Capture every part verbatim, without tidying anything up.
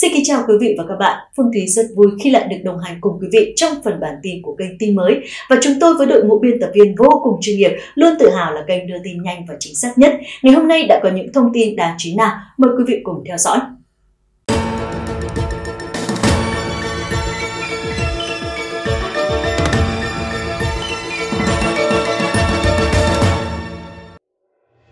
Xin kính chào quý vị và các bạn. Phương Thúy rất vui khi lại được đồng hành cùng quý vị trong phần bản tin của kênh Tin Mới, và chúng tôi với đội ngũ biên tập viên vô cùng chuyên nghiệp luôn tự hào là kênh đưa tin nhanh và chính xác nhất. Ngày hôm nay đã có những thông tin đáng chú ý nào, mời quý vị cùng theo dõi.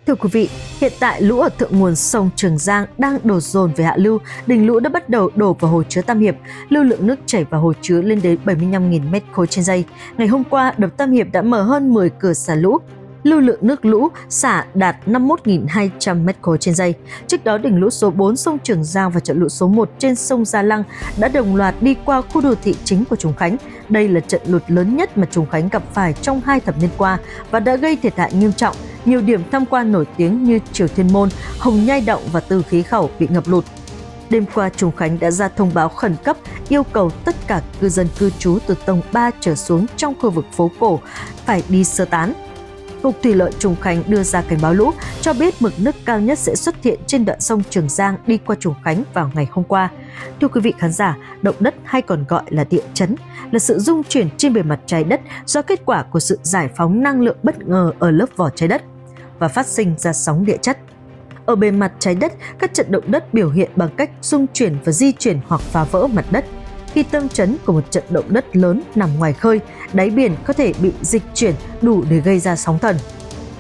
Thưa quý vị, hiện tại lũ ở thượng nguồn sông Trường Giang đang đổ dồn về hạ lưu, đỉnh lũ đã bắt đầu đổ vào hồ chứa Tam Hiệp, lưu lượng nước chảy vào hồ chứa lên đến bảy mươi lăm nghìn mét khối trên giây. Ngày hôm qua, đập Tam Hiệp đã mở hơn mười cửa xả lũ, lưu lượng nước lũ xả đạt năm mươi mốt nghìn hai trăm mét khối trên giây. Trước đó, đỉnh lũ số bốn sông Trường Giang và trận lũ số một trên sông Gia Lăng đã đồng loạt đi qua khu đô thị chính của Trùng Khánh. Đây là trận lụt lớn nhất mà Trùng Khánh gặp phải trong hai thập niên qua và đã gây thiệt hại nghiêm trọng. Nhiều điểm tham quan nổi tiếng như Triều Thiên Môn, Hồng Nhai Động và Tử Khí Khẩu bị ngập lụt. Đêm qua, Trùng Khánh đã ra thông báo khẩn cấp yêu cầu tất cả cư dân cư trú từ tầng ba trở xuống trong khu vực phố cổ phải đi sơ tán. Cục Thủy lợi Trùng Khánh đưa ra cảnh báo lũ, cho biết mực nước cao nhất sẽ xuất hiện trên đoạn sông Trường Giang đi qua Trùng Khánh vào ngày hôm qua. Thưa quý vị khán giả, động đất hay còn gọi là địa chấn là sự rung chuyển trên bề mặt trái đất do kết quả của sự giải phóng năng lượng bất ngờ ở lớp vỏ trái đất và phát sinh ra sóng địa chất. Ở bề mặt trái đất, các trận động đất biểu hiện bằng cách rung chuyển và di chuyển hoặc phá vỡ mặt đất. Khi tâm chấn của một trận động đất lớn nằm ngoài khơi, đáy biển có thể bị dịch chuyển đủ để gây ra sóng thần.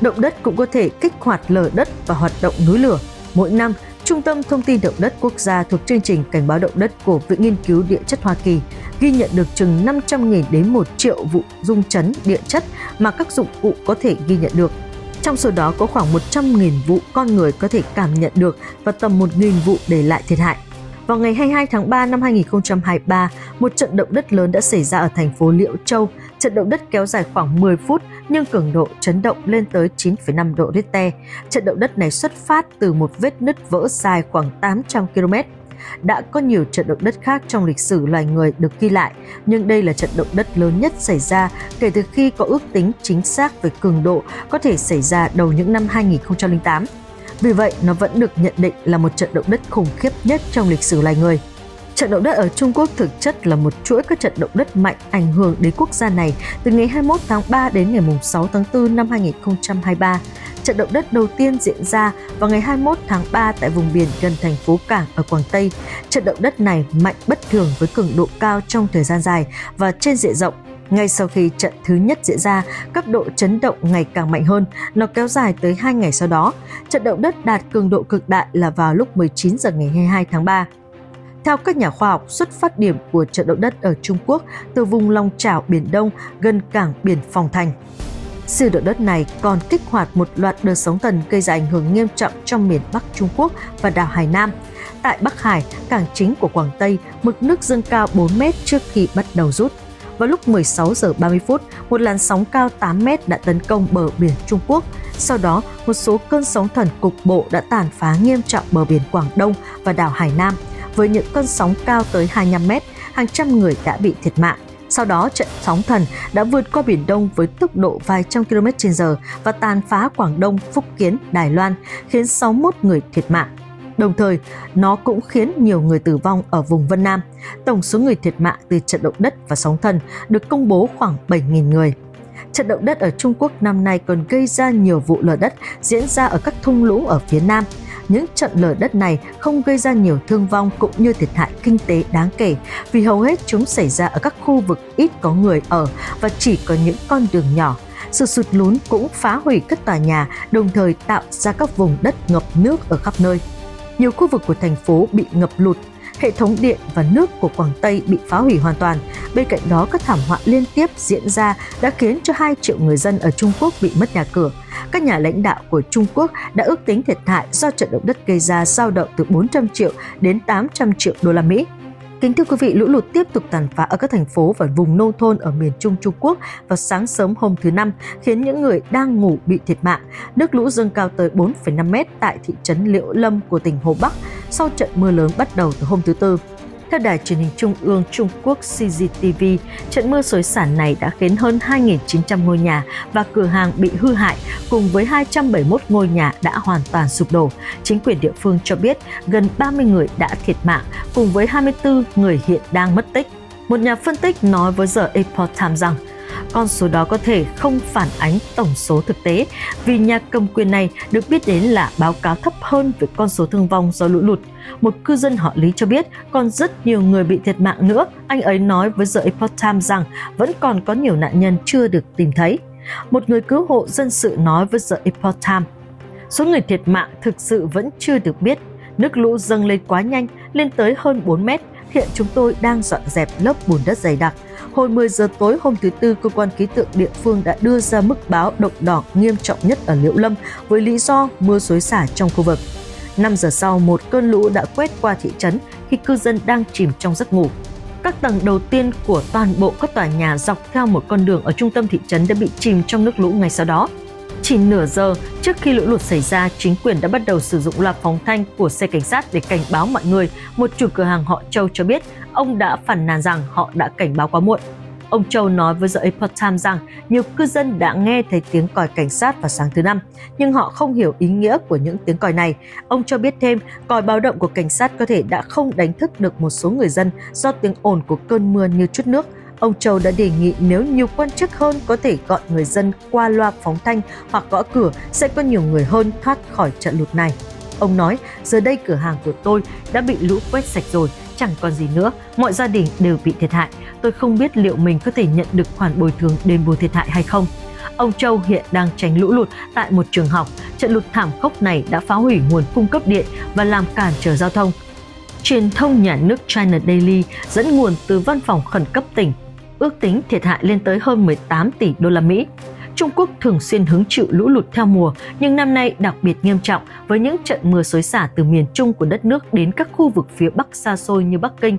Động đất cũng có thể kích hoạt lở đất và hoạt động núi lửa. Mỗi năm, Trung tâm Thông tin Động đất Quốc gia thuộc chương trình Cảnh báo động đất của Viện Nghiên cứu Địa chất Hoa Kỳ ghi nhận được chừng năm trăm nghìn đến một triệu vụ rung chấn địa chất mà các dụng cụ có thể ghi nhận được. Trong số đó có khoảng một trăm nghìn vụ con người có thể cảm nhận được và tầm một nghìn vụ để lại thiệt hại. Vào ngày hai mươi hai tháng ba năm hai nghìn không trăm hai mươi ba, một trận động đất lớn đã xảy ra ở thành phố Liễu Châu. Trận động đất kéo dài khoảng mười phút nhưng cường độ chấn động lên tới chín phẩy năm độ Richter. Trận động đất này xuất phát từ một vết nứt vỡ dài khoảng tám trăm ki lô mét. Đã có nhiều trận động đất khác trong lịch sử loài người được ghi lại, nhưng đây là trận động đất lớn nhất xảy ra kể từ khi có ước tính chính xác về cường độ có thể xảy ra đầu những năm hai nghìn không trăm lẻ tám. Vì vậy, nó vẫn được nhận định là một trận động đất khủng khiếp nhất trong lịch sử loài người. Trận động đất ở Trung Quốc thực chất là một chuỗi các trận động đất mạnh ảnh hưởng đến quốc gia này từ ngày hai mươi mốt tháng ba đến ngày sáu tháng tư năm hai nghìn không trăm hai mươi ba. Trận động đất đầu tiên diễn ra vào ngày hai mươi mốt tháng ba tại vùng biển gần thành phố Cảng ở Quảng Tây. Trận động đất này mạnh bất thường với cường độ cao trong thời gian dài và trên diện rộng. Ngay sau khi trận thứ nhất diễn ra, cấp độ chấn động ngày càng mạnh hơn, nó kéo dài tới hai ngày sau đó. Trận động đất đạt cường độ cực đại là vào lúc mười chín giờ ngày hai mươi hai tháng ba. Theo các nhà khoa học, xuất phát điểm của trận động đất ở Trung Quốc từ vùng lòng chảo Biển Đông gần cảng Biển Phòng Thành. Siêu động đất này còn kích hoạt một loạt đợt sóng thần gây ra ảnh hưởng nghiêm trọng trong miền Bắc Trung Quốc và đảo Hải Nam. Tại Bắc Hải, cảng chính của Quảng Tây, mực nước dâng cao bốn mét trước khi bắt đầu rút. Vào lúc mười sáu giờ ba mươi phút, một làn sóng cao tám mét đã tấn công bờ biển Trung Quốc. Sau đó, một số cơn sóng thần cục bộ đã tàn phá nghiêm trọng bờ biển Quảng Đông và đảo Hải Nam. Với những cơn sóng cao tới hai mươi lăm mét, hàng trăm người đã bị thiệt mạng. Sau đó, trận sóng thần đã vượt qua Biển Đông với tốc độ vài trăm ki lô mét trên giờ và tàn phá Quảng Đông, Phúc Kiến, Đài Loan, khiến sáu mươi mốt người thiệt mạng. Đồng thời, nó cũng khiến nhiều người tử vong ở vùng Vân Nam. Tổng số người thiệt mạng từ trận động đất và sóng thần được công bố khoảng bảy nghìn người. Trận động đất ở Trung Quốc năm nay còn gây ra nhiều vụ lở đất diễn ra ở các thung lũng ở phía Nam. Những trận lở đất này không gây ra nhiều thương vong cũng như thiệt hại kinh tế đáng kể vì hầu hết chúng xảy ra ở các khu vực ít có người ở và chỉ có những con đường nhỏ. Sự sụt lún cũng phá hủy các tòa nhà, đồng thời tạo ra các vùng đất ngập nước ở khắp nơi. Nhiều khu vực của thành phố bị ngập lụt, hệ thống điện và nước của Quảng Tây bị phá hủy hoàn toàn. Bên cạnh đó, các thảm họa liên tiếp diễn ra đã khiến cho hai triệu người dân ở Trung Quốc bị mất nhà cửa. Các nhà lãnh đạo của Trung Quốc đã ước tính thiệt hại do trận động đất gây ra dao động từ bốn trăm triệu đến tám trăm triệu đô la Mỹ. Kính thưa quý vị, lũ lụt tiếp tục tàn phá ở các thành phố và vùng nông thôn ở miền Trung Trung Quốc vào sáng sớm hôm thứ Năm, khiến những người đang ngủ bị thiệt mạng. Nước lũ dâng cao tới bốn phẩy năm mét tại thị trấn Liễu Lâm của tỉnh Hồ Bắc sau trận mưa lớn bắt đầu từ hôm thứ Tư. Theo đài truyền hình Trung ương Trung Quốc xê xê tê vê, trận mưa xối xả này đã khiến hơn hai nghìn chín trăm ngôi nhà và cửa hàng bị hư hại, cùng với hai trăm bảy mươi mốt ngôi nhà đã hoàn toàn sụp đổ. Chính quyền địa phương cho biết gần ba mươi người đã thiệt mạng, cùng với hai mươi tư người hiện đang mất tích. Một nhà phân tích nói với The Epoch Times rằng, con số đó có thể không phản ánh tổng số thực tế vì nhà cầm quyền này được biết đến là báo cáo thấp hơn về con số thương vong do lũ lụt. Một cư dân họ Lý cho biết còn rất nhiều người bị thiệt mạng nữa. Anh ấy nói với The Epoch Times rằng vẫn còn có nhiều nạn nhân chưa được tìm thấy. Một người cứu hộ dân sự nói với The Epoch Times, số người thiệt mạng thực sự vẫn chưa được biết. Nước lũ dâng lên quá nhanh, lên tới hơn bốn mét. Hiện chúng tôi đang dọn dẹp lớp bùn đất dày đặc. Hồi mười giờ tối hôm thứ Tư, cơ quan khí tượng địa phương đã đưa ra mức báo động đỏ nghiêm trọng nhất ở Liễu Lâm với lý do mưa xối xả trong khu vực. năm giờ sau, một cơn lũ đã quét qua thị trấn khi cư dân đang chìm trong giấc ngủ. Các tầng đầu tiên của toàn bộ các tòa nhà dọc theo một con đường ở trung tâm thị trấn đã bị chìm trong nước lũ ngay sau đó. Chỉ nửa giờ trước khi lũ lụt xảy ra, chính quyền đã bắt đầu sử dụng loạt phóng thanh của xe cảnh sát để cảnh báo mọi người. Một chủ cửa hàng họ Châu cho biết ông đã phàn nàn rằng họ đã cảnh báo quá muộn. Ông Châu nói với The Epoch Times rằng nhiều cư dân đã nghe thấy tiếng còi cảnh sát vào sáng thứ Năm, nhưng họ không hiểu ý nghĩa của những tiếng còi này. Ông cho biết thêm, còi báo động của cảnh sát có thể đã không đánh thức được một số người dân do tiếng ồn của cơn mưa như trút nước. Ông Châu đã đề nghị nếu nhiều quan chức hơn có thể gọi người dân qua loa phóng thanh hoặc gõ cửa sẽ có nhiều người hơn thoát khỏi trận lụt này. Ông nói, giờ đây cửa hàng của tôi đã bị lũ quét sạch rồi, chẳng còn gì nữa, mọi gia đình đều bị thiệt hại. Tôi không biết liệu mình có thể nhận được khoản bồi thường đền bù thiệt hại hay không. Ông Châu hiện đang tránh lũ lụt tại một trường học. Trận lụt thảm khốc này đã phá hủy nguồn cung cấp điện và làm cản trở giao thông. Truyền thông nhà nước China Daily dẫn nguồn từ văn phòng khẩn cấp tỉnh, ước tính thiệt hại lên tới hơn mười tám tỷ đô la Mỹ. Trung Quốc thường xuyên hứng chịu lũ lụt theo mùa, nhưng năm nay đặc biệt nghiêm trọng với những trận mưa xối xả từ miền Trung của đất nước đến các khu vực phía Bắc xa xôi như Bắc Kinh.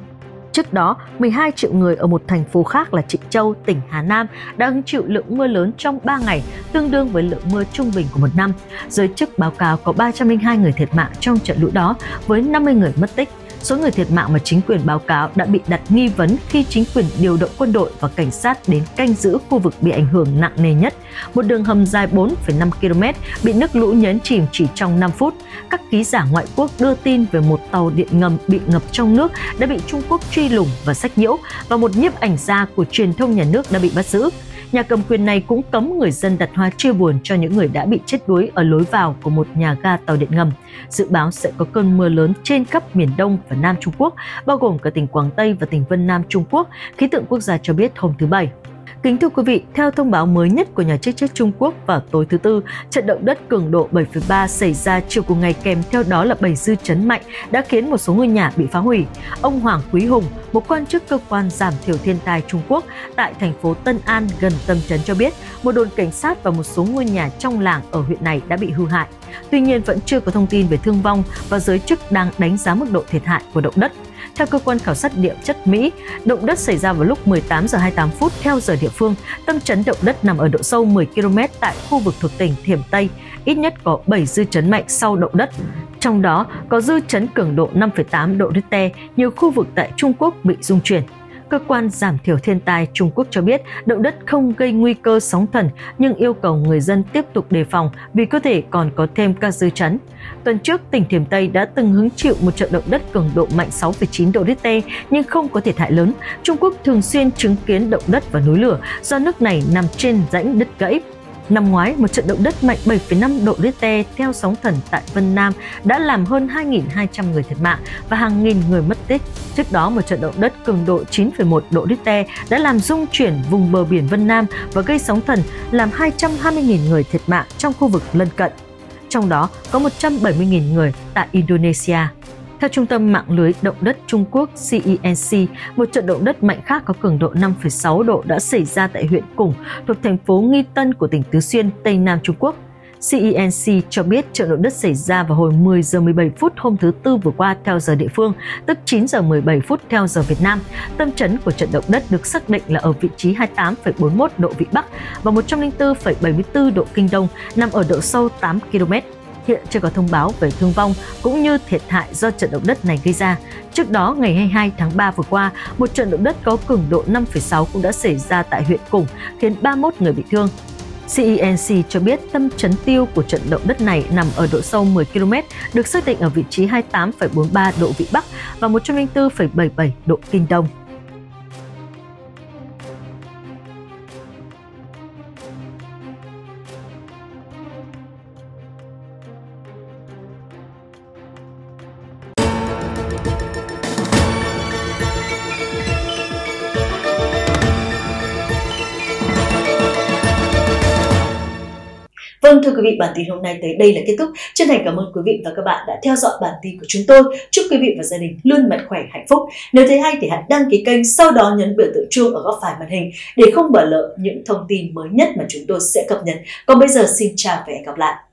Trước đó, mười hai triệu người ở một thành phố khác là Trịnh Châu, tỉnh Hà Nam đã hứng chịu lượng mưa lớn trong ba ngày, tương đương với lượng mưa trung bình của một năm. Giới chức báo cáo có ba trăm lẻ hai người thiệt mạng trong trận lũ đó, với năm mươi người mất tích. Số người thiệt mạng mà chính quyền báo cáo đã bị đặt nghi vấn khi chính quyền điều động quân đội và cảnh sát đến canh giữ khu vực bị ảnh hưởng nặng nề nhất. Một đường hầm dài bốn phẩy năm ki lô mét bị nước lũ nhấn chìm chỉ trong năm phút. Các ký giả ngoại quốc đưa tin về một tàu điện ngầm bị ngập trong nước đã bị Trung Quốc truy lùng và sách nhiễu, và một nhiếp ảnh gia của truyền thông nhà nước đã bị bắt giữ. Nhà cầm quyền này cũng cấm người dân đặt hoa chia buồn cho những người đã bị chết đuối ở lối vào của một nhà ga tàu điện ngầm. Dự báo sẽ có cơn mưa lớn trên khắp miền Đông và Nam Trung Quốc, bao gồm cả tỉnh Quảng Tây và tỉnh Vân Nam Trung Quốc, khí tượng quốc gia cho biết hôm thứ Bảy. Kính thưa quý vị, theo thông báo mới nhất của nhà chức trách Trung Quốc vào tối thứ Tư, trận động đất cường độ bảy phẩy ba xảy ra chiều cùng ngày, kèm theo đó là bảy dư chấn mạnh đã khiến một số ngôi nhà bị phá hủy. Ông Hoàng Quý Hùng, một quan chức cơ quan giảm thiểu thiên tai Trung Quốc tại thành phố Tân An gần Tâm Trấn cho biết, một đồn cảnh sát và một số ngôi nhà trong làng ở huyện này đã bị hư hại. Tuy nhiên, vẫn chưa có thông tin về thương vong và giới chức đang đánh giá mức độ thiệt hại của động đất. Theo cơ quan khảo sát địa chất Mỹ, động đất xảy ra vào lúc mười tám giờ hai mươi tám phút theo giờ địa phương. Tâm chấn động đất nằm ở độ sâu mười ki lô mét tại khu vực thuộc tỉnh Thiểm Tây. Ít nhất có bảy dư chấn mạnh sau động đất. Trong đó có dư chấn cường độ năm phẩy tám độ Richter, nhiều khu vực tại Trung Quốc bị rung chuyển. Cơ quan giảm thiểu thiên tai Trung Quốc cho biết động đất không gây nguy cơ sóng thần, nhưng yêu cầu người dân tiếp tục đề phòng vì có thể còn có thêm các dư chấn. Tuần trước, tỉnh Thiểm Tây đã từng hứng chịu một trận động đất cường độ mạnh sáu phẩy chín độ Richter nhưng không có thiệt hại lớn. Trung Quốc thường xuyên chứng kiến động đất và núi lửa do nước này nằm trên rãnh đất gãy. Năm ngoái, một trận động đất mạnh bảy phẩy năm độ Richter theo sóng thần tại Vân Nam đã làm hơn hai nghìn hai trăm người thiệt mạng và hàng nghìn người mất tích. Trước đó, một trận động đất cường độ chín phẩy một độ Richter đã làm rung chuyển vùng bờ biển Vân Nam và gây sóng thần, làm hai trăm hai mươi nghìn người thiệt mạng trong khu vực lân cận. Trong đó, có một trăm bảy mươi nghìn người tại Indonesia. Theo Trung tâm Mạng lưới Động đất Trung Quốc C E N C, một trận động đất mạnh khác có cường độ năm phẩy sáu độ đã xảy ra tại huyện Củng thuộc thành phố Nghi Tân của tỉnh Tứ Xuyên, Tây Nam Trung Quốc. xê e en xê cho biết trận động đất xảy ra vào hồi mười giờ mười bảy phút hôm thứ Tư vừa qua theo giờ địa phương, tức chín giờ mười bảy phút theo giờ Việt Nam. Tâm chấn của trận động đất được xác định là ở vị trí hai mươi tám phẩy bốn mốt độ Vĩ Bắc và một trăm lẻ bốn phẩy bảy mươi tư độ Kinh Đông, nằm ở độ sâu tám ki lô mét. hiện chưa có thông báo về thương vong cũng như thiệt hại do trận động đất này gây ra. Trước đó, ngày hai mươi hai tháng ba vừa qua, một trận động đất có cường độ năm phẩy sáu cũng đã xảy ra tại huyện Củng, khiến ba mươi mốt người bị thương. xê e en xê cho biết tâm chấn tiêu của trận động đất này nằm ở độ sâu mười ki lô mét, được xác định ở vị trí hai mươi tám phẩy bốn mươi ba độ Vĩ Bắc và một trăm lẻ bốn phẩy bảy mươi bảy độ Kinh Đông. Vâng, thưa quý vị, bản tin hôm nay tới đây là kết thúc. Chân thành cảm ơn quý vị và các bạn đã theo dõi bản tin của chúng tôi. Chúc quý vị và gia đình luôn mạnh khỏe, hạnh phúc. Nếu thấy hay thì hãy đăng ký kênh, sau đó nhấn biểu tượng chuông ở góc phải màn hình để không bỏ lỡ những thông tin mới nhất mà chúng tôi sẽ cập nhật. Còn bây giờ, xin chào và hẹn gặp lại.